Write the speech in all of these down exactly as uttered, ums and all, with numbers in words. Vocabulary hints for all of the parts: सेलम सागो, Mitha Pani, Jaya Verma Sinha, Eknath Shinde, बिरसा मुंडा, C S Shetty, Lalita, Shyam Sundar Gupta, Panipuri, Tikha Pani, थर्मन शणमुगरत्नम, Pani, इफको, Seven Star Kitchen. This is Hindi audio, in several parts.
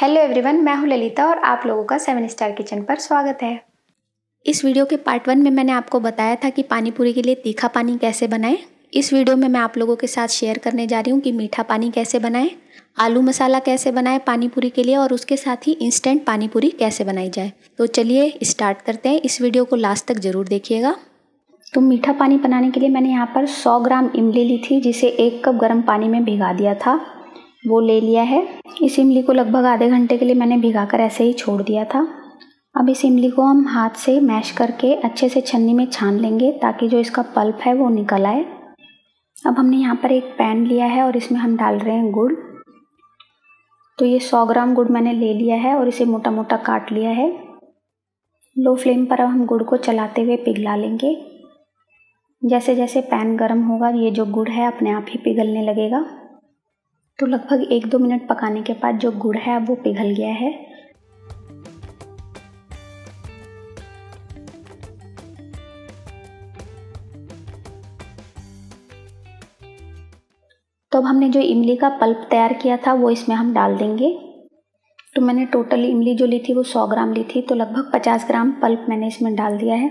हेलो एवरीवन, मैं हूं ललिता और आप लोगों का सेवन स्टार किचन पर स्वागत है। इस वीडियो के पार्ट वन में मैंने आपको बताया था कि पानी पूरी के लिए तीखा पानी कैसे बनाएं। इस वीडियो में मैं आप लोगों के साथ शेयर करने जा रही हूं कि मीठा पानी कैसे बनाएं, आलू मसाला कैसे बनाएं पानी पूरी के लिए, और उसके साथ ही इंस्टेंट पानी पूरी कैसे बनाई जाए। तो चलिए स्टार्ट करते हैं। इस वीडियो को लास्ट तक ज़रूर देखिएगा। तो मीठा पानी बनाने के लिए मैंने यहाँ पर सौ ग्राम इमली ली थी, जिसे एक कप गर्म पानी में भिगा दिया था, वो ले लिया है। इस इमली को लगभग आधे घंटे के लिए मैंने भिगाकर ऐसे ही छोड़ दिया था। अब इस इमली को हम हाथ से मैश करके अच्छे से छन्नी में छान लेंगे, ताकि जो इसका पल्प है वो निकल आए। अब हमने यहाँ पर एक पैन लिया है और इसमें हम डाल रहे हैं गुड़। तो ये सौ ग्राम गुड़ मैंने ले लिया है और इसे मोटा मोटा काट लिया है। लो फ्लेम पर अब हम गुड़ को चलाते हुए पिघला लेंगे। जैसे जैसे पैन गर्म होगा, ये जो गुड़ है अपने आप ही पिघलने लगेगा। तो लगभग एक दो मिनट पकाने के बाद जो गुड़ है अब वो पिघल गया है। तो अब हमने जो इमली का पल्प तैयार किया था वो इसमें हम डाल देंगे। तो मैंने टोटल इमली जो ली थी वो सौ ग्राम ली थी, तो लगभग पचास ग्राम पल्प मैंने इसमें डाल दिया है।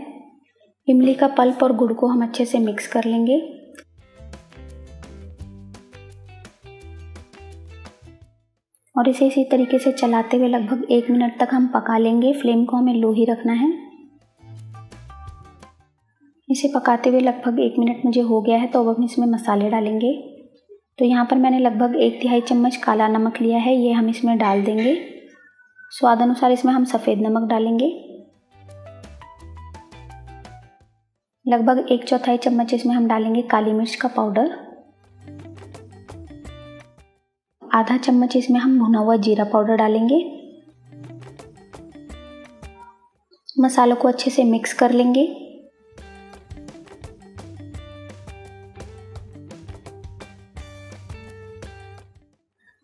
इमली का पल्प और गुड़ को हम अच्छे से मिक्स कर लेंगे। और इसे इसी तरीके से चलाते हुए लगभग एक मिनट तक हम पका लेंगे। फ्लेम को हमें लो ही रखना है। इसे पकाते हुए लगभग एक मिनट मुझे हो गया है, तो अब हम इसमें मसाले डालेंगे। तो यहाँ पर मैंने लगभग एक तिहाई चम्मच काला नमक लिया है, ये हम इसमें डाल देंगे। स्वाद अनुसार इसमें हम सफ़ेद नमक डालेंगे। लगभग एक चौथाई चम्मच इसमें हम डालेंगे काली मिर्च का पाउडर। आधा चम्मच इसमें हम भुना हुआ जीरा पाउडर डालेंगे। मसालों को अच्छे से मिक्स कर लेंगे।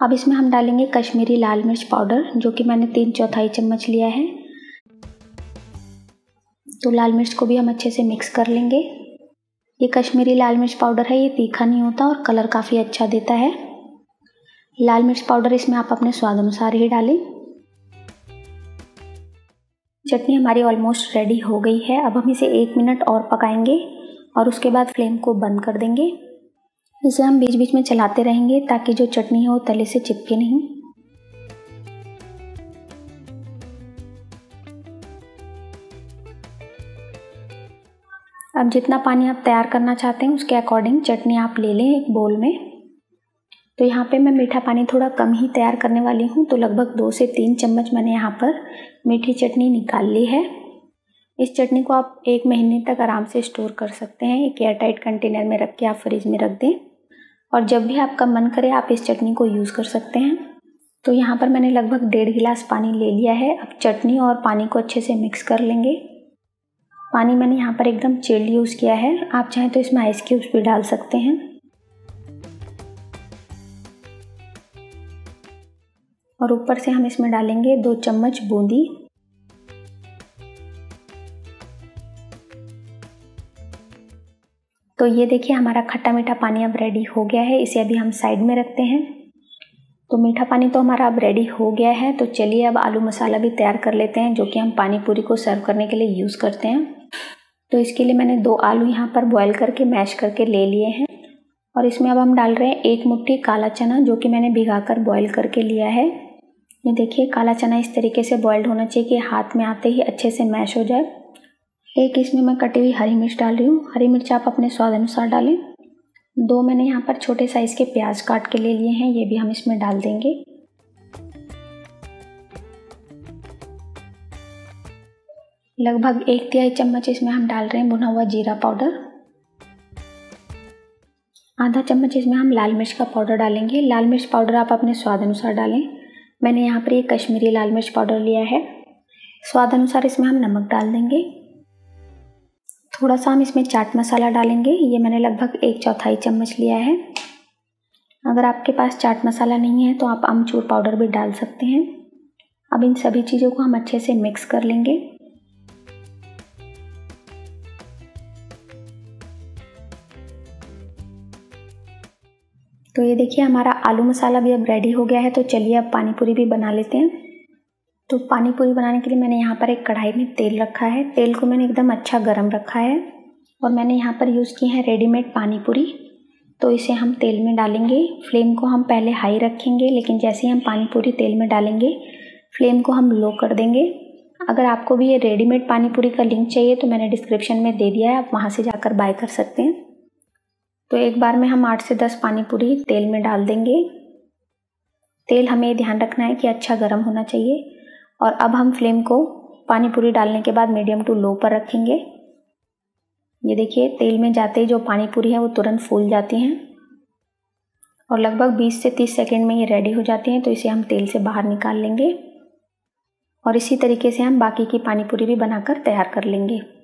अब इसमें हम डालेंगे कश्मीरी लाल मिर्च पाउडर, जो कि मैंने तीन चौथाई चम्मच लिया है। तो लाल मिर्च को भी हम अच्छे से मिक्स कर लेंगे। ये कश्मीरी लाल मिर्च पाउडर है, ये तीखा नहीं होता और कलर काफ़ी अच्छा देता है। लाल मिर्च पाउडर इसमें आप अपने स्वाद अनुसार ही डालें। चटनी हमारी ऑलमोस्ट रेडी हो गई है। अब हम इसे एक मिनट और पकाएंगे और उसके बाद फ्लेम को बंद कर देंगे। इसे हम बीच बीच में चलाते रहेंगे, ताकि जो चटनी है वो तले से चिपके नहीं। अब जितना पानी आप तैयार करना चाहते हैं उसके अकॉर्डिंग चटनी आप ले लें एक बोल में। तो यहाँ पे मैं मीठा पानी थोड़ा कम ही तैयार करने वाली हूँ, तो लगभग दो से तीन चम्मच मैंने यहाँ पर मीठी चटनी निकाल ली है। इस चटनी को आप एक महीने तक आराम से स्टोर कर सकते हैं। एक एयर टाइट कंटेनर में रख के आप फ्रिज में रख दें, और जब भी आपका मन करे आप इस चटनी को यूज़ कर सकते हैं। तो यहाँ पर मैंने लगभग डेढ़ गिलास पानी ले लिया है। अब चटनी और पानी को अच्छे से मिक्स कर लेंगे। पानी मैंने यहाँ पर एकदम चिल्ड यूज़ किया है, आप चाहें तो इसमें आइस क्यूब्स भी डाल सकते हैं। और ऊपर से हम इसमें डालेंगे दो चम्मच बूंदी। तो ये देखिए, हमारा खट्टा मीठा पानी अब रेडी हो गया है। इसे अभी हम साइड में रखते हैं। तो मीठा पानी तो हमारा अब रेडी हो गया है। तो चलिए अब आलू मसाला भी तैयार कर लेते हैं, जो कि हम पानी पूरी को सर्व करने के लिए यूज़ करते हैं। तो इसके लिए मैंने दो आलू यहाँ पर बॉयल करके मैश करके ले लिए हैं, और इसमें अब हम डाल रहे हैं एक मुट्ठी काला चना, जो कि मैंने भिगाकर बॉयल करके लिया है। ये देखिए, काला चना इस तरीके से बॉइल्ड होना चाहिए कि हाथ में आते ही अच्छे से मैश हो जाए। एक इसमें मैं कटी हुई हरी मिर्च डाल रही हूँ। हरी मिर्च आप अपने स्वाद अनुसार डालें। दो मैंने यहाँ पर छोटे साइज़ के प्याज काट के ले लिए हैं, ये भी हम इसमें डाल देंगे। लगभग एक तिहाई चम्मच इसमें हम डाल रहे हैं भुना हुआ जीरा पाउडर। आधा चम्मच इसमें हम लाल मिर्च का पाउडर डालेंगे। लाल मिर्च पाउडर आप अपने स्वाद अनुसार डालें। मैंने यहाँ पर ये कश्मीरी लाल मिर्च पाउडर लिया है। स्वाद अनुसार इसमें हम नमक डाल देंगे। थोड़ा सा हम इसमें चाट मसाला डालेंगे। ये मैंने लगभग एक चौथाई चम्मच लिया है। अगर आपके पास चाट मसाला नहीं है तो आप अमचूर पाउडर भी डाल सकते हैं। अब इन सभी चीज़ों को हम अच्छे से मिक्स कर लेंगे। तो ये देखिए हमारा आलू मसाला भी अब रेडी हो गया है। तो चलिए अब पानी पूरी भी बना लेते हैं। तो पानी पूरी बनाने के लिए मैंने यहाँ पर एक कढ़ाई में तेल रखा है। तेल को मैंने एकदम अच्छा गर्म रखा है और मैंने यहाँ पर यूज़ की है रेडीमेड पानी पूरी। तो इसे हम तेल में डालेंगे। फ्लेम को हम पहले हाई रखेंगे, लेकिन जैसे ही हम पानी पूरी तेल में डालेंगे फ्लेम को हम लो कर देंगे। अगर आपको भी ये रेडीमेड पानी पूरी का लिंक चाहिए तो मैंने डिस्क्रिप्शन में दे दिया है, आप वहाँ से जाकर बाय कर सकते हैं। तो एक बार में हम आठ से दस पानी पूरी तेल में डाल देंगे। तेल हमें ध्यान रखना है कि अच्छा गर्म होना चाहिए। और अब हम फ्लेम को पानी पूरी डालने के बाद मीडियम टू लो पर रखेंगे। ये देखिए तेल में जाते ही जो पानी पूरी है वो तुरंत फूल जाती हैं और लगभग बीस से तीस सेकंड में ये रेडी हो जाती हैं। तो इसे हम तेल से बाहर निकाल लेंगे और इसी तरीके से हम बाकी की पानी पूरी भी बनाकर तैयार कर लेंगे।